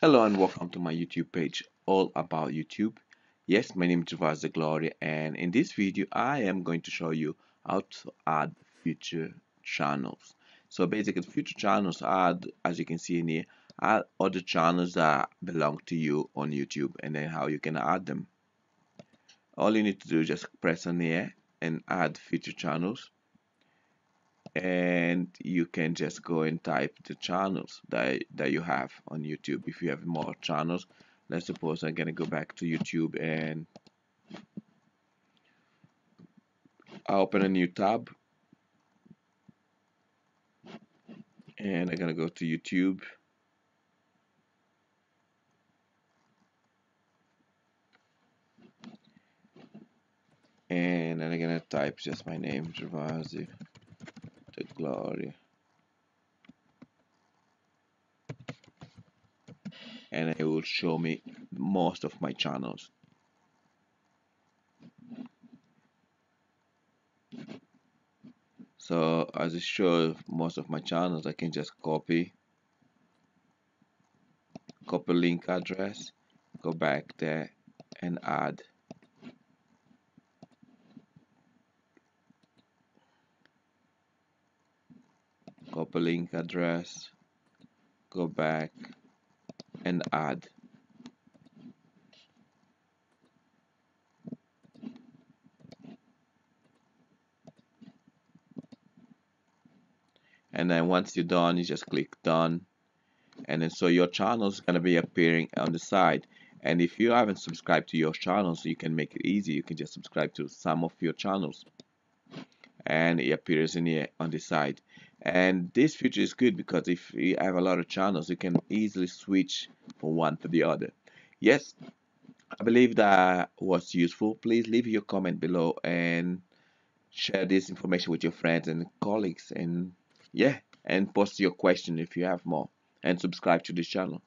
Hello and welcome to my YouTube page, all about YouTube. Yes, my name is Gervasio Da Gloria, and in this video I am going to show you how to add future channels. So basically, future channels are, as you can see in here, are other channels that belong to you on YouTube, and then how you can add them. All you need to do is just press on here and add future channels, and you can just go and type the channels that you have on YouTube. If you have more channels, let's suppose I'm gonna go back to YouTube and I open a new tab, and I'm gonna go to YouTube, and then I'm gonna type just my name, Gervasio Da Gloria, and it will show me most of my channels. So as it shows most of my channels, I can just copy link address, go back there and add. Copy link address, go back and add. And then once you're done, you just click done, and then so your channel is going to be appearing on the side. And if you haven't subscribed to your channels, you can make it easy. You can just subscribe to some of your channels, and it appears in here on the side. And this feature is good because if you have a lot of channels, you can easily switch from one to the other. Yes, I believe that was useful. Please leave your comment below and share this information with your friends and colleagues, and post your question if you have more, and subscribe to this channel.